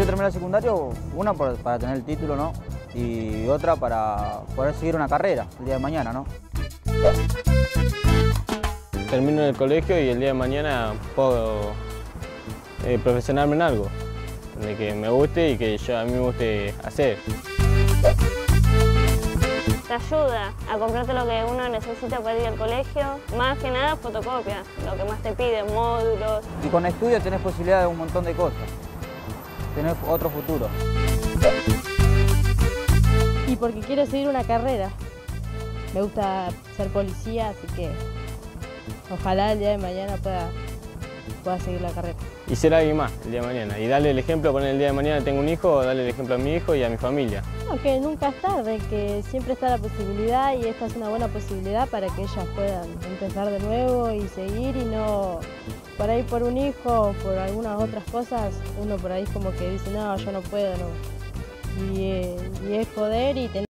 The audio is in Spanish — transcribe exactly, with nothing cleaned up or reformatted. quiero terminar el secundario, una para, para tener el título, ¿no? Y otra para poder seguir una carrera el día de mañana, ¿no? Termino en el colegio y el día de mañana puedo eh, profesionarme en algo de que me guste y que yo a mí me guste hacer. Te ayuda a comprarte lo que uno necesita para ir al colegio, más que nada fotocopias, lo que más te piden, módulos. Y con estudios tenés posibilidad de un montón de cosas, tenés otro futuro. Y porque quiero seguir una carrera, me gusta ser policía, así que ojalá el día de mañana pueda, pueda seguir la carrera. Y ser alguien más el día de mañana, y darle el ejemplo, poner el día de mañana tengo un hijo, darle el ejemplo a mi hijo y a mi familia. No, que nunca es tarde, que siempre está la posibilidad y esta es una buena posibilidad para que ellas puedan empezar de nuevo y seguir y no, por ahí por un hijo o por algunas otras cosas, uno por ahí como que dice, no, yo no puedo, no. Y, eh, y es poder y tener